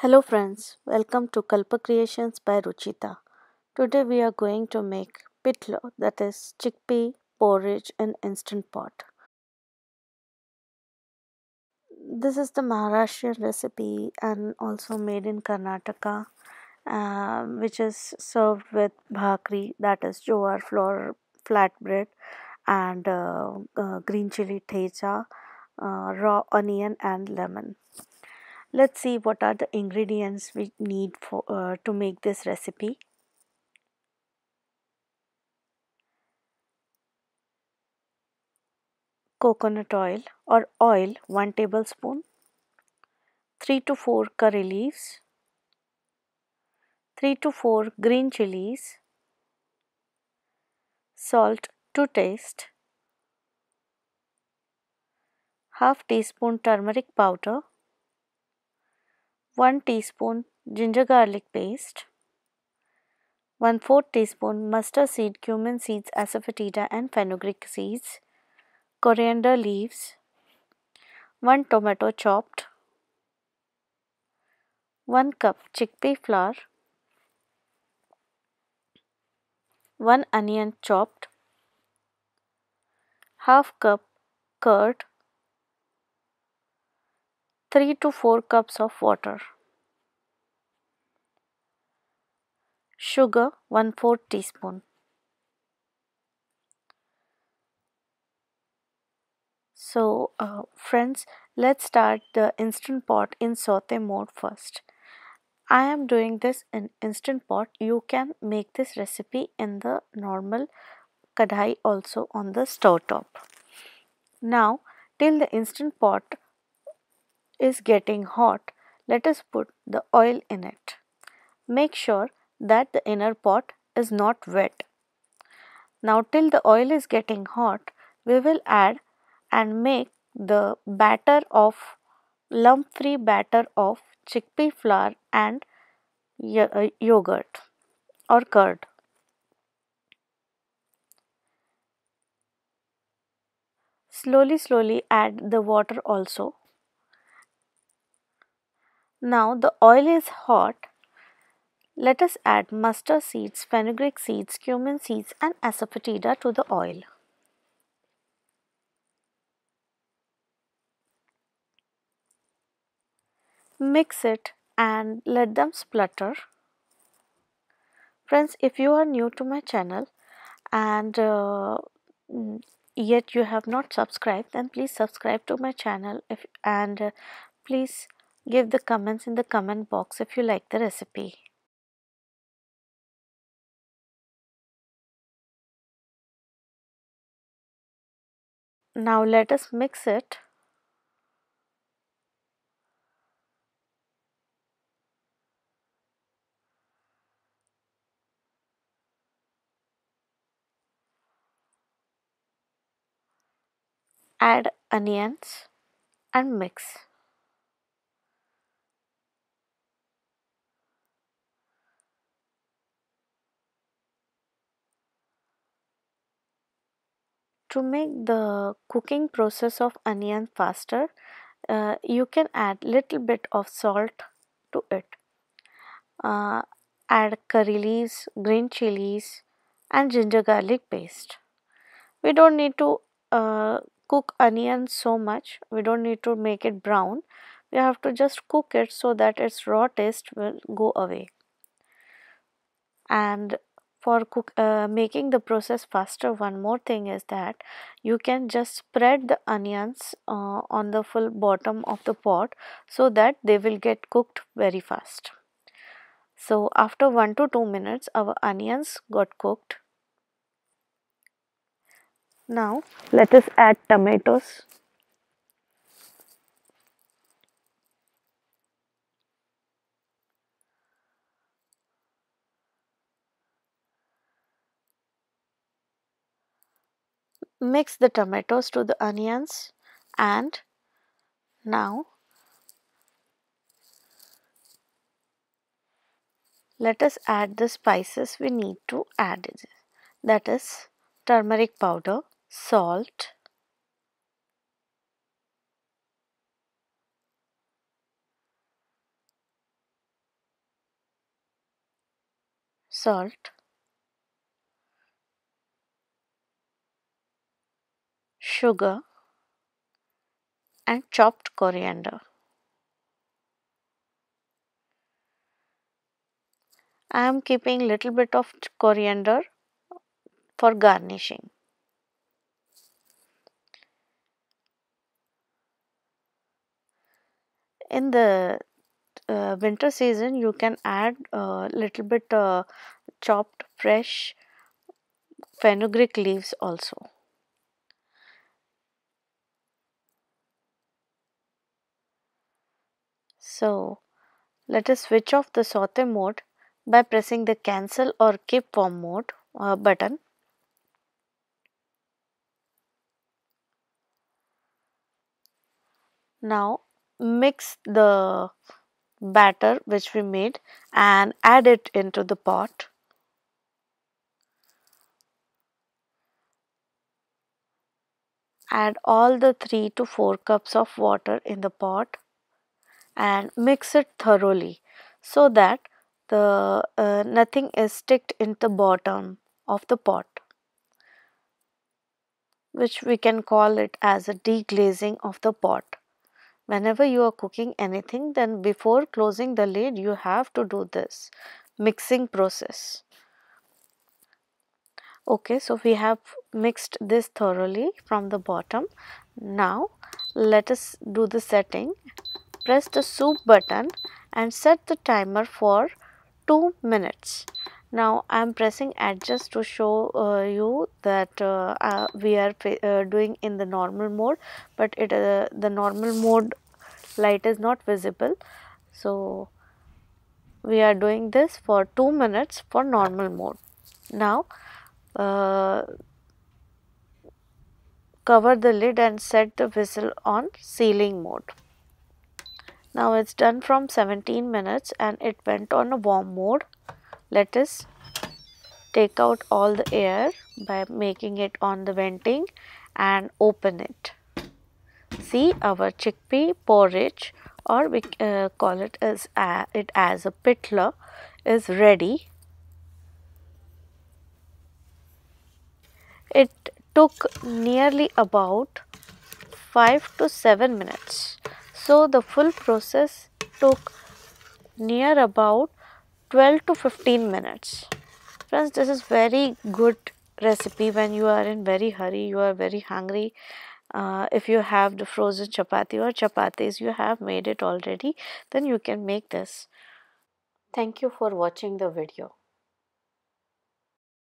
Hello friends, welcome to Kalpa Creations by Ruchita. Today we are going to make pitlo, that is chickpea porridge in instant pot. This is the Maharashtrian recipe and also made in Karnataka, which is served with bhakri, that is Jowar flour flatbread, and green chili thecha, raw onion and lemon. Let's see what are the ingredients we need for to make this recipe. Coconut oil or oil 1 tablespoon, 3 to 4 curry leaves, 3 to 4 green chilies, salt to taste, half teaspoon turmeric powder, 1 teaspoon ginger garlic paste, 1/4 teaspoon mustard seed, cumin seeds, asafoetida and fenugreek seeds, coriander leaves, 1 tomato chopped, 1 cup chickpea flour, 1 onion chopped, half cup curd, 3 to 4 cups of water, sugar 1/4 teaspoon, so friends, let's start the instant pot in saute mode first. I am doing this in instant pot. You can make this recipe in the normal kadhai also on the stove top. Now till the instant pot is getting hot, let us put the oil in it. Make sure that the inner pot is not wet. Now till the oil is getting hot, we will add and make the batter of lump free batter of chickpea flour and yogurt or curd. Slowly add the water also. Now the oil is hot. Let us add mustard seeds, fenugreek seeds, cumin seeds and asafoetida to the oil. Mix it and let them splutter. Friends, if you are new to my channel and yet you have not subscribed, then please subscribe to my channel and please give the comments in the comment box if you like the recipe. Now let us mix it. Add onions and mix. To make the cooking process of onion faster, you can add little bit of salt to it. Add curry leaves, green chilies and ginger garlic paste. We don't need to cook onions so much. We don't need to make it brown. We have to just cook it so that its raw taste will go away. And for making the process faster, one more thing is that you can just spread the onions on the full bottom of the pot so that they will get cooked very fast. So after 1 to 2 minutes our onions got cooked. Now let us add tomatoes. Mix the tomatoes to the onions, and now let us add the spices we need to add, that is turmeric powder, salt, salt, sugar and chopped coriander. I am keeping little bit of coriander for garnishing. In the winter season, you can add a little bit chopped fresh fenugreek leaves also. So let us switch off the saute mode by pressing the cancel or keep warm mode button. Now mix the batter which we made and add it into the pot. Add all the 3 to 4 cups of water in the pot and mix it thoroughly so that the nothing is sticked in the bottom of the pot, which we can call it as a deglazing of the pot. Whenever you are cooking anything, then before closing the lid, you have to do this mixing process. Okay, so we have mixed this thoroughly from the bottom. Now let us do the setting. Press the soup button and set the timer for 2 minutes. Now I am pressing adjust to show you that we are doing in the normal mode, but it the normal mode light is not visible. So we are doing this for 2 minutes for normal mode. Now cover the lid and set the whistle on sealing mode. Now it's done from 17 minutes and it went on a warm mode. Let us take out all the air by making it on the venting and open it. See, our chickpea porridge, or we call it as a pitla, is ready. It took nearly about 5 to 7 minutes. So the full process took near about 12 to 15 minutes. Friends, this is very good recipe when you are in very hurry, you are very hungry. If you have the frozen chapati or chapatis, you have made it already, then you can make this. Thank you for watching the video.